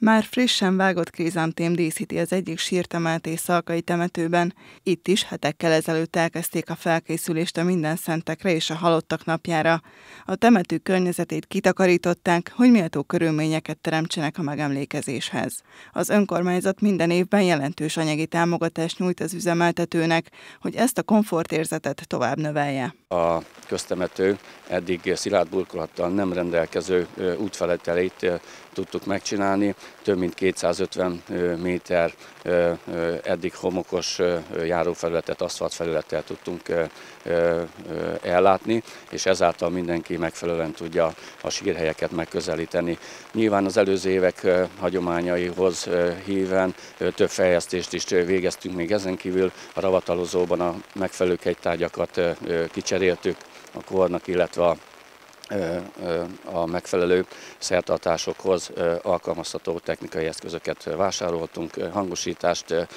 Már frissen vágott krízantém díszíti az egyik sírt a mátészalkai temetőben. Itt is hetekkel ezelőtt elkezdték a felkészülést a mindenszentekre és a halottak napjára. A temető környezetét kitakarították, hogy méltó körülményeket teremtsenek a megemlékezéshez. Az önkormányzat minden évben jelentős anyagi támogatást nyújt az üzemeltetőnek, hogy ezt a komfortérzetet tovább növelje. A köztemető eddig szilárd burkolattal nem rendelkező útfelületelét tudtuk megcsinálni, több mint 250 méter eddig homokos járófelületet, aszfaltfelülettel tudtunk ellátni, és ezáltal mindenki megfelelően tudja a sírhelyeket megközelíteni. Nyilván az előző évek hagyományaihoz híven több fejlesztést is végeztünk még ezen kívül, a ravatalozóban a megfelelő kegytárgyakat kicseréltük a kornak, illetve a megfelelő szertartásokhoz alkalmazható technikai eszközöket vásároltunk, hangosítást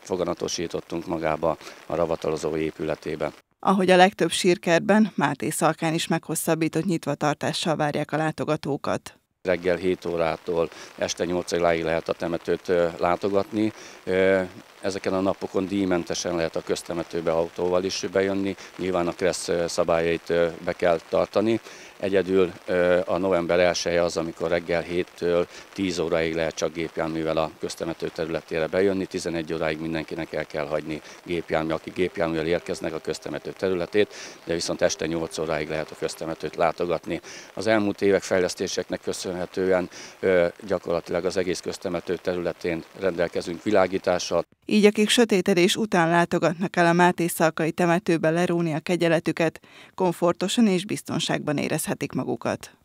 foganatosítottunk magába a ravatalozó épületében. Ahogy a legtöbb sírkertben, Mátészalkán is meghosszabbított nyitvatartással várják a látogatókat. Reggel 7 órától este 8 óráig lehet a temetőt látogatni. Ezeken a napokon díjmentesen lehet a köztemetőbe autóval is bejönni, nyilván a KRESZ szabályait be kell tartani. Egyedül a november 1-je az, amikor reggel 7-től 10 óráig lehet csak gépjárművel a köztemető területére bejönni, 11 óráig mindenkinek el kell hagyni gépjármű, akik gépjárművel érkeznek a köztemető területét, de viszont este 8 óráig lehet a köztemetőt látogatni. Az elmúlt évek fejlesztéseknek köszönhetően gyakorlatilag az egész köztemető területén rendelkezünk világítással. Így akik sötétedés után látogatnak el a mátészalkai temetőbe leróni a kegyeletüket, komfortosan és biztonságban érezhetik magukat.